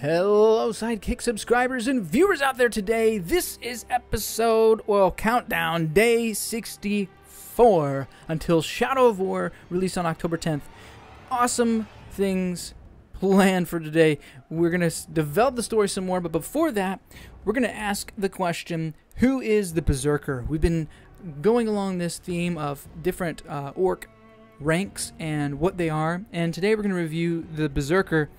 Hello Sidekick subscribers and viewers out there today. This is episode, well, countdown, day 64 until Shadow of War, released on October 10th. Awesome things planned for today. We're going to develop the story some more, but before that, we're going to ask the question, who is the Berserker? We've been going along this theme of different orc ranks and what they are, and today we're going to review the Berserker.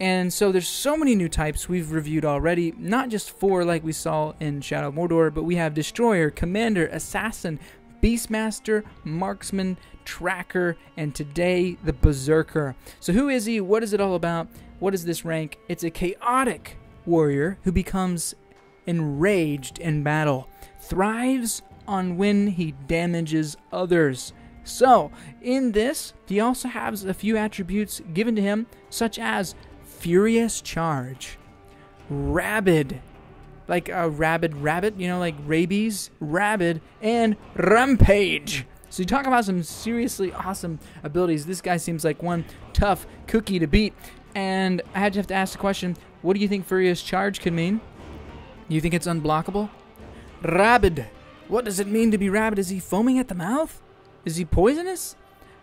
And so there's so many new types we've reviewed already, not just 4 like we saw in Shadow of Mordor, but we have Destroyer, Commander, Assassin, Beastmaster, Marksman, Tracker, and today the Berserker. So who is he? What is it all about? What is this rank? It's a chaotic warrior who becomes enraged in battle, thrives on when he damages others. So in this, he also has a few attributes given to him, such as Furious Charge, Rabid, like a rabid rabbit, you know, like rabies, rabid, and Rampage. So you talk about some seriously awesome abilities. This guy seems like one tough cookie to beat. And I had to have to ask the question, what do you think Furious Charge could mean? You think it's unblockable? Rabid. What does it mean to be rabid? Is he foaming at the mouth? Is he poisonous?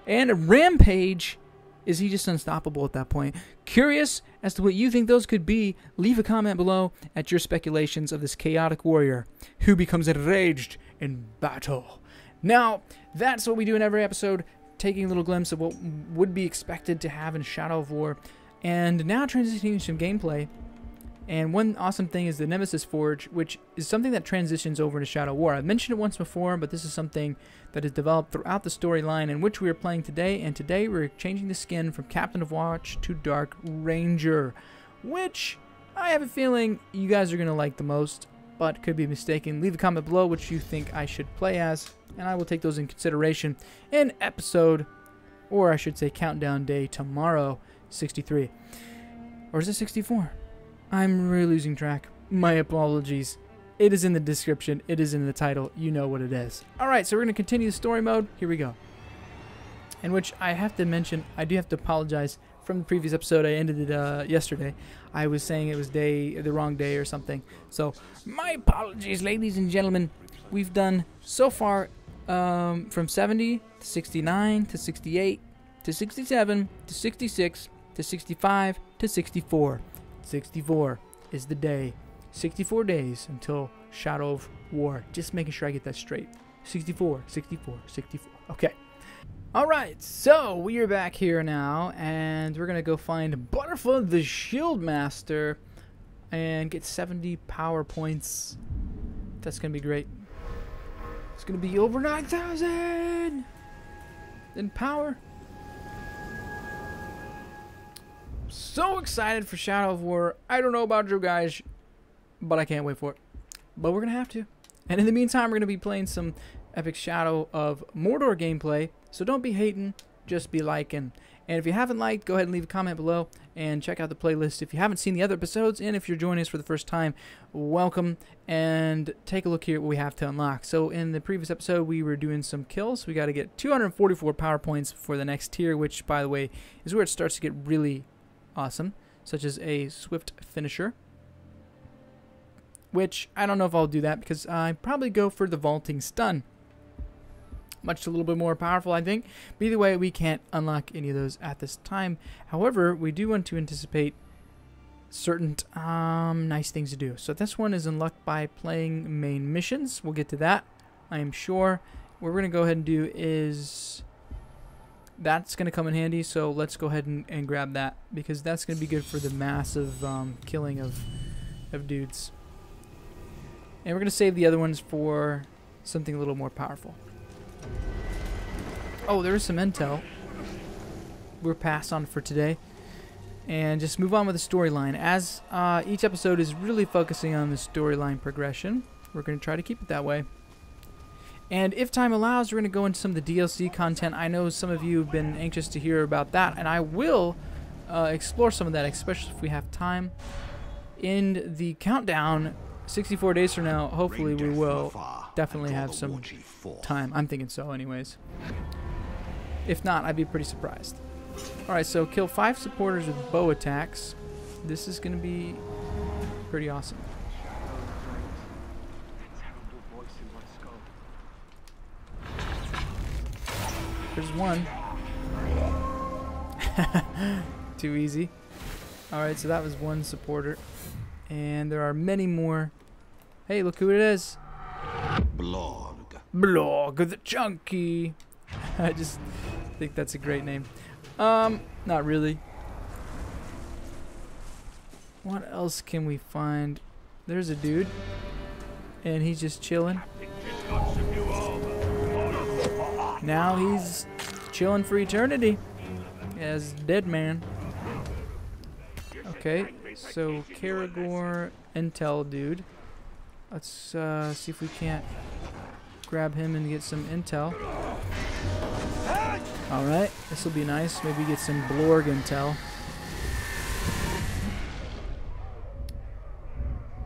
And Rampage. Is he just unstoppable at that point? Curious as to what you think those could be? Leave a comment below at your speculations of this chaotic warrior who becomes enraged in battle. Now, that's what we do in every episode, taking a little glimpse of what would be expected to have in Shadow of War. And now transitioning to some gameplay. And one awesome thing is the Nemesis Forge, which is something that transitions over to Shadow of War. I've mentioned it once before, but this is something that is developed throughout the storyline in which we are playing today, and today we're changing the skin from Captain of Watch to Dark Ranger, which I have a feeling you guys are going to like the most, but could be mistaken. Leave a comment below which you think I should play as, and I will take those in consideration in episode, or I should say countdown day tomorrow, 63. Or is it 64? I'm really losing track. My apologies. It is in the description. It is in the title. You know what it is. Alright, so we're going to continue the story mode. Here we go. In which I have to mention, I do have to apologize. From the previous episode, I ended it yesterday. I was saying it was the wrong day or something. So, my apologies, ladies and gentlemen. We've done, so far, from 70 to 69 to 68 to 67 to 66 to 65 to 64. 64 is the day. 64 days until Shadow of War. Just making sure I get that straight. 64, 64, 64. Okay. Alright, so we are back here now, and we're going to go find Barfa the Shieldmaster and get 70 power points. That's going to be great. It's going to be over 9,000 in power. So excited for Shadow of War. I don't know about you guys, but I can't wait for it. But we're going to have to. And in the meantime, we're going to be playing some epic Shadow of Mordor gameplay. So don't be hating, just be liking. And if you haven't liked, go ahead and leave a comment below and check out the playlist. If you haven't seen the other episodes, and if you're joining us for the first time, welcome. And take a look here at what we have to unlock. So in the previous episode, we were doing some kills. We got to get 244 power points for the next tier, which, by the way, is where it starts to get really awesome, such as a swift finisher, which I don't know if I'll do that because I probably go for the vaulting stun, much a little bit more powerful, I think. But either way, we can't unlock any of those at this time. However, we do want to anticipate certain nice things to do. So this one is unlocked by playing main missions. We'll get to that, I am sure. What we're gonna go ahead and do is, that's going to come in handy, so let's go ahead and grab that, because that's going to be good for the massive killing of dudes. And we're going to save the other ones for something a little more powerful. Oh, there is some intel. We're passed on for today. And just move on with the storyline. As each episode is really focusing on the storyline progression, we're going to try to keep it that way. And if time allows, we're going to go into some of the DLC content. I know some of you have been anxious to hear about that, and I will explore some of that, especially if we have time. In the countdown, 64 days from now, hopefully we will definitely have some time. I'm thinking so anyways. If not, I'd be pretty surprised. Alright, so kill 5 supporters with bow attacks. This is going to be pretty awesome. There's one. Too easy. Alright, so that was one supporter. And there are many more. Hey, look who it is. Blorg. Blorg the Chunky. I just think that's a great name. Not really. What else can we find? There's a dude. And he's just chilling. Now he's chilling for eternity as dead man. Okay, so Caragor intel dude. Let's see if we can't grab him and get some intel. Alright, this will be nice. Maybe get some Blorg intel.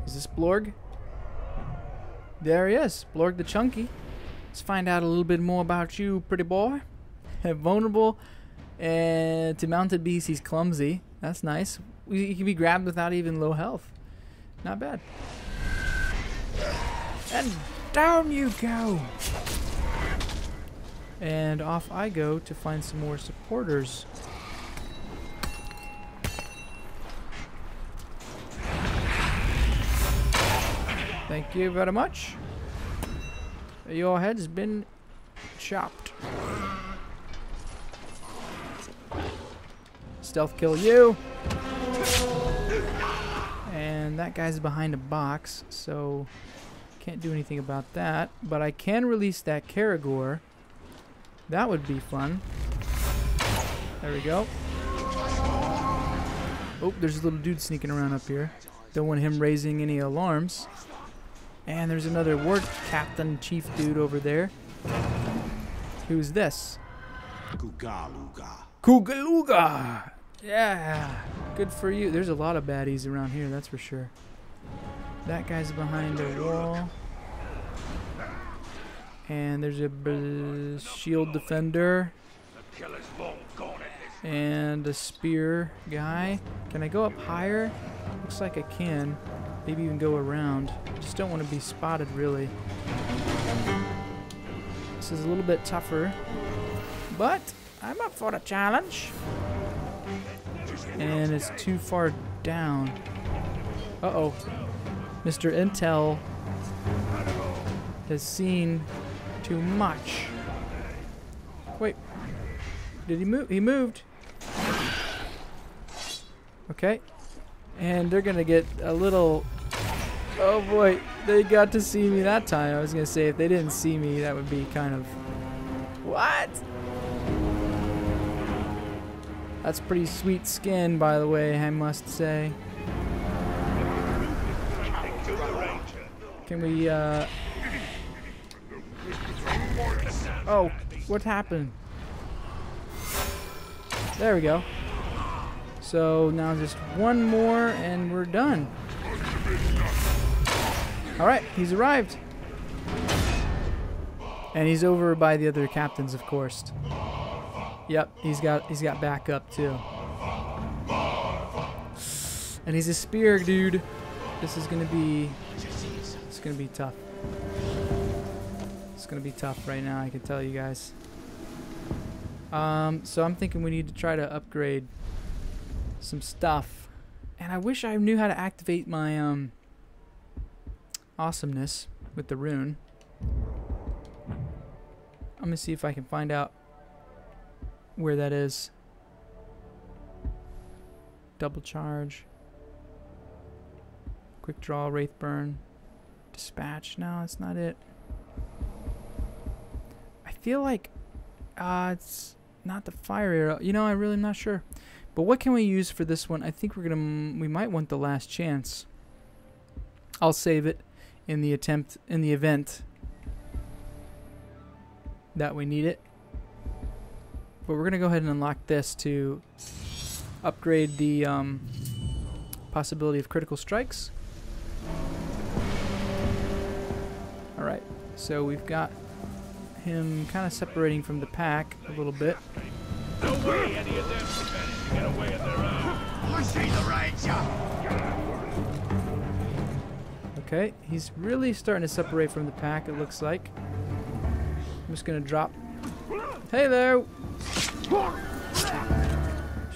Is this Blorg? There he is, Blorg the Chunky. Let's find out a little bit more about you, pretty boy. Vulnerable to mounted beasts, he's clumsy. That's nice. He can be grabbed without even low health. Not bad. And down you go! And off I go to find some more supporters. Thank you very much. Your head's been chopped. Stealth kill you. And that guy's behind a box, so can't do anything about that. But I can release that Caragor. That would be fun. There we go. Oh, there's a little dude sneaking around up here. Don't want him raising any alarms. And there's another ward captain chief dude over there. Who's this? Kugaluga. Kugaluga! Yeah! Good for you. There's a lot of baddies around here, that's for sure. That guy's behind a wall. And there's a shield defender. And a spear guy. Can I go up higher? Looks like I can. Maybe even go around. Just don't want to be spotted, really. This is a little bit tougher, but I'm up for a challenge. And it's too far down. Uh-oh. Mr. Intel has seen too much. Wait. Did he move? He moved. Okay. And they're going to get a little... Oh boy, they got to see me that time. I was going to say, if they didn't see me, that would be kind of... What? That's pretty sweet skin, by the way, I must say. Can we, Oh, what happened? There we go. So now just one more and we're done. Alright, he's arrived. And he's over by the other captains, of course. Yep, he's got backup too. And he's a spear dude. It's gonna be tough. It's gonna be tough right now, I can tell you guys. So I'm thinking we need to try to upgrade some stuff. And I wish I knew how to activate my awesomeness with the rune. I'm gonna see if I can find out where that is. Double charge, quick draw, wraith burn, dispatch. No, that's not it. I feel like it's not the fire arrow. You know, I'm really not sure. But what can we use for this one? I think we might want the last chance. I'll save it in the event that we need it. But we're gonna go ahead and unlock this to upgrade the possibility of critical strikes. Alright, so we've got him kind of separating from the pack a little bit. No way any of them can get away on their own. see the ranger. Okay, he's really starting to separate from the pack, it looks like. I'm just gonna drop. Hey there!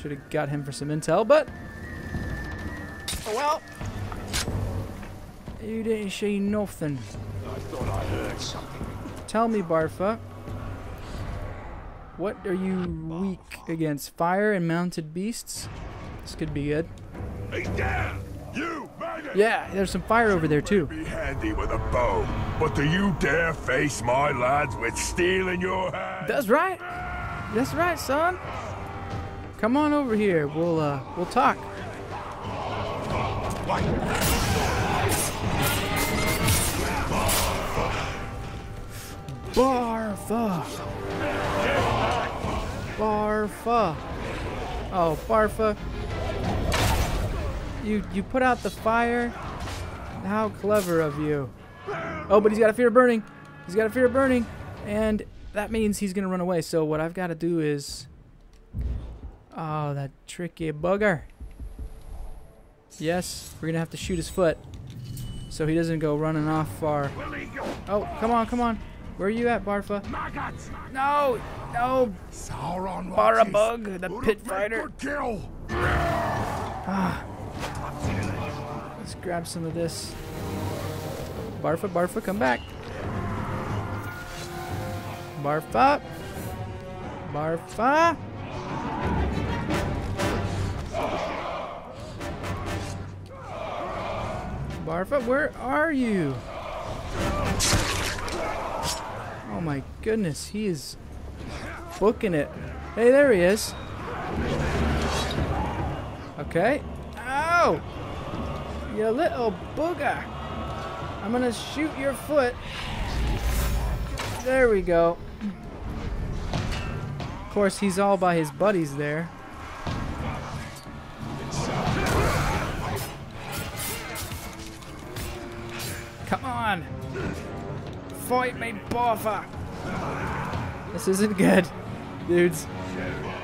Should have got him for some intel, but oh well. You didn't see nothing. I thought I heard something. Tell me, Barfa, what are you weak against? Fire and mounted beasts? This could be good. He's down. You made it. Yeah, there's some fire over there too. Be handy with a bow, but do you dare face my lads with steel in your hand? That's right. That's right, son. Come on over here. We'll talk. Barfa. Barfa. Oh, Barfa. You put out the fire. How clever of you. Oh, but he's got a fear of burning. He's got a fear of burning, and that means he's gonna run away. So what I've got to do is. Oh, that tricky bugger. Yes, we're gonna have to shoot his foot so he doesn't go running off far. Oh, come on, come on. Where are you at, Barfa? No, no. Sauron Barabug, the pit fighter. Ah. Let's grab some of this. Barfa, Barfa, come back. Barfa. Barfa. Barfa, where are you? Oh my goodness, he is booking it. Hey, there he is. Okay. Ow! You little booger. I'm gonna shoot your foot. There we go. Of course, he's all by his buddies there. Come on! Fight me, Barfa! This isn't good, dudes.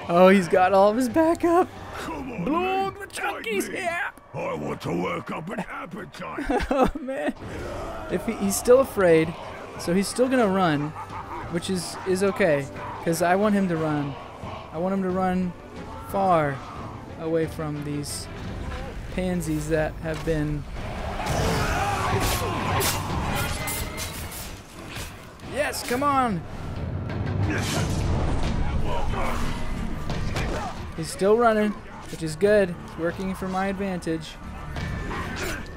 Oh, he's got all of his backup. Blorg the Chunky's here! I want to work up an appetite. Oh man! If he's still afraid, so he's still gonna run, which is okay, because I want him to run. I want him to run far away from these pansies that have been. Yes, come on! He's still running, which is good. It's working for my advantage.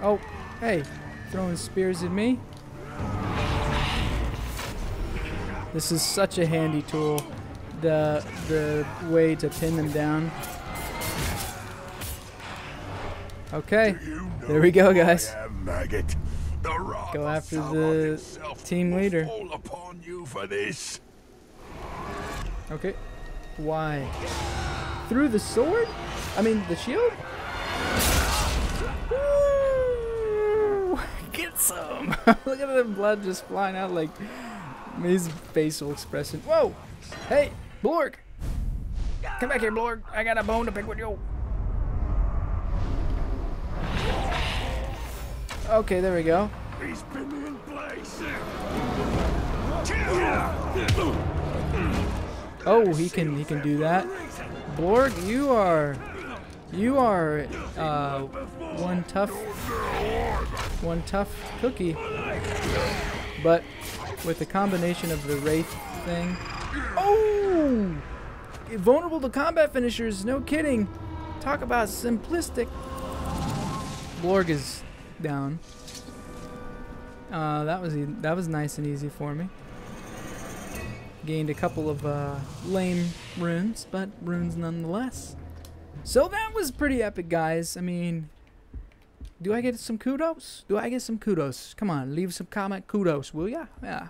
Oh, hey, throwing spears at me. This is such a handy tool, the way to pin them down. Okay, there we go, guys. Go after the team leader. Okay. Why? Through the sword? I mean, the shield? Woo! Get some! Look at the blood just flying out like his facial expression. Whoa! Hey, Blorg! Come back here, Blorg. I got a bone to pick with you. Okay, there we go. He's been in place. Oh, he can do that. Blorg, you are one tough cookie. But with the combination of the wraith thing, oh, vulnerable to combat finishers. No kidding. Talk about simplistic. Blorg is down. That was nice and easy for me. Gained a couple of lame runes, but runes nonetheless. So that was pretty epic, guys. I mean, do I get some kudos? Do I get some kudos? Come on, leave some comment kudos, will ya? Yeah.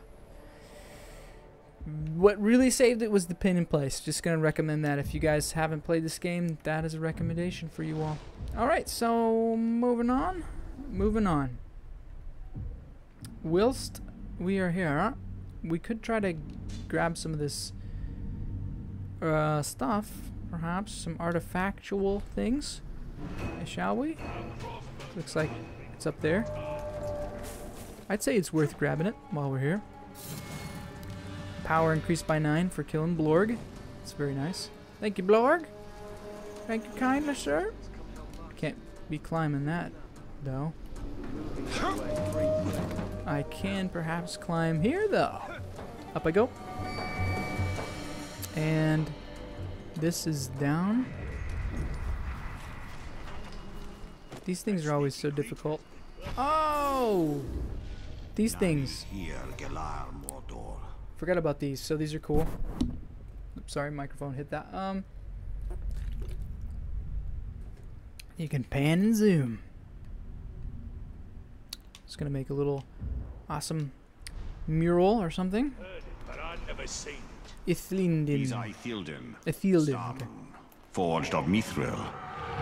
What really saved it was the pin in place. Just gonna recommend that if you guys haven't played this game, that is a recommendation for you all. All right, so moving on. Moving on. Whilst we are here, huh? We could try to grab some of this stuff, perhaps some artifactual things. Shall we? Looks like it's up there. I'd say it's worth grabbing it while we're here. Power increased by 9 for killing Blorg. It's very nice. Thank you, Blorg. Thank you kindly, sir. Can't be climbing that, though. I can perhaps climb here, though. Up I go. And this is down. These things are always so difficult. Oh! These things. Forgot about these, so these are cool. Oops, sorry, microphone hit that. You can pan and zoom. Just gonna make a little awesome mural or something. Ithlindin. Ithlindin. Forged of mithril.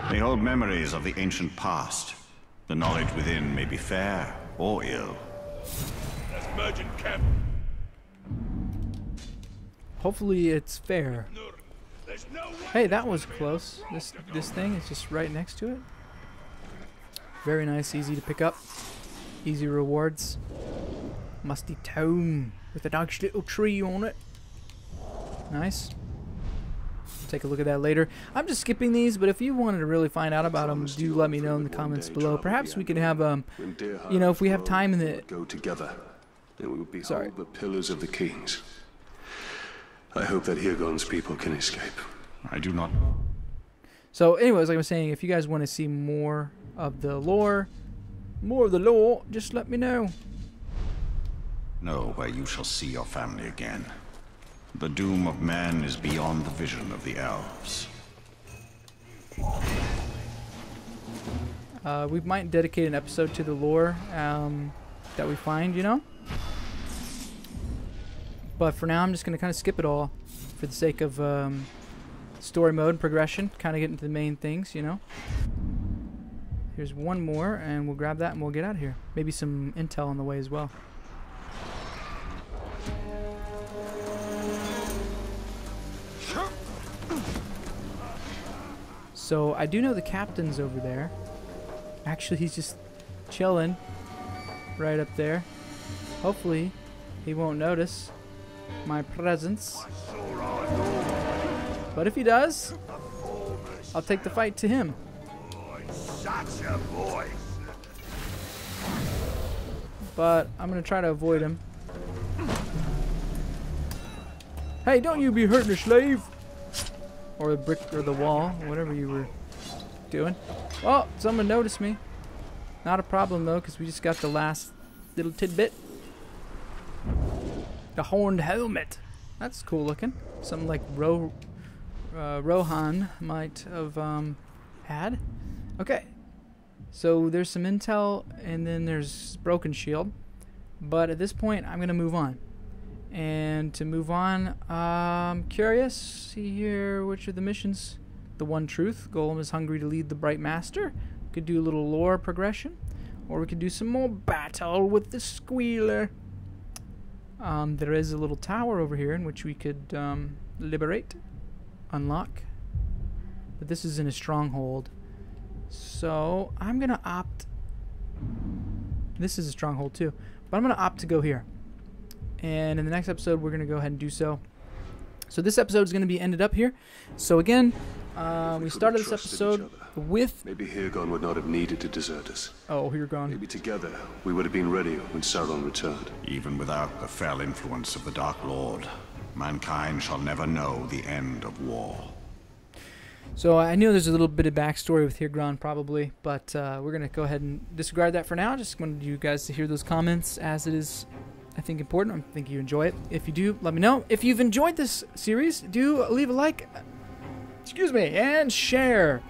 They hold memories of the ancient past. The knowledge within may be fair or ill. That's merchant camp. Hopefully it's fair. Hey, that was close. This thing is just right next to it. Very nice, easy to pick up. Easy rewards. Musty tome with a dog's little tree on it. Nice. Take a look at that later. I'm just skipping these, but if you wanted to really find out about them, do let me know in the comments below. Perhaps we could have you know, if we have time in the go together, then we would be the pillars of the kings. I hope that Hírgon's people can escape. I do not. So, anyways, like I was saying, if you guys want to see more of the lore, just let me know. Know where you shall see your family again. The doom of man is beyond the vision of the elves. We might dedicate an episode to the lore that we find, you know? But for now, I'm just going to kind of skip it all for the sake of story mode progression, kind of get into the main things, you know? Here's one more, and we'll grab that and we'll get out of here. Maybe some intel on the way as well. So, I do know the captain's over there. Actually, he's just chilling right up there. Hopefully, he won't notice my presence. But if he does, I'll take the fight to him. But I'm going to try to avoid him. Hey, don't you be hurting a slave! Or the brick or the wall, whatever you were doing. Oh, someone noticed me. Not a problem though, because we just got the last little tidbit. The horned helmet. That's cool looking. Something like Rohan might have had. Okay, so there's some intel and then there's broken shield. But at this point, I'm going to move on. And to move on, I'm curious, see here, which are the missions? The One Truth, Golem is hungry to lead the Bright Master. We could do a little lore progression, or we could do some more battle with the Squealer. There is a little tower over here in which we could liberate, unlock. But this is in a stronghold. So I'm going to opt... This is a stronghold too, but I'm going to opt to go here. And in the next episode, we're going to go ahead and do so. So this episode is going to be ended up here. So again, we started this episode with... Maybe Hírgon would not have needed to desert us. Oh, Hírgon. Maybe together, we would have been ready when Sauron returned. Even without the fell influence of the Dark Lord, mankind shall never know the end of war. So I know there's a little bit of backstory with Hírgon probably, but we're going to go ahead and disregard that for now. Just wanted you guys to hear those comments as it is... I think important. I think you enjoy it. If you do, let me know. If you've enjoyed this series, do leave a like, excuse me, and share.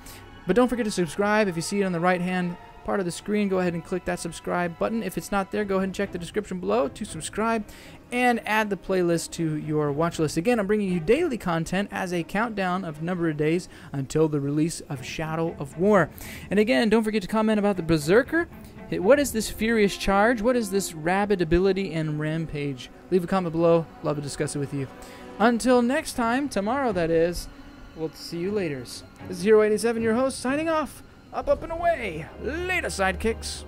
But don't forget to subscribe. If you see it on the right-hand part of the screen, go ahead and click that subscribe button. If it's not there, go ahead and check the description below to subscribe and add the playlist to your watch list. Again, I'm bringing you daily content as a countdown of number of days until the release of Shadow of War. And again, don't forget to comment about the Berserker. What is this furious charge? What is this rabid ability and rampage? Leave a comment below. Love to discuss it with you. Until next time, tomorrow that is, we'll see you later. This is Hero87, your host, signing off. Up, up, and away! Later, sidekicks!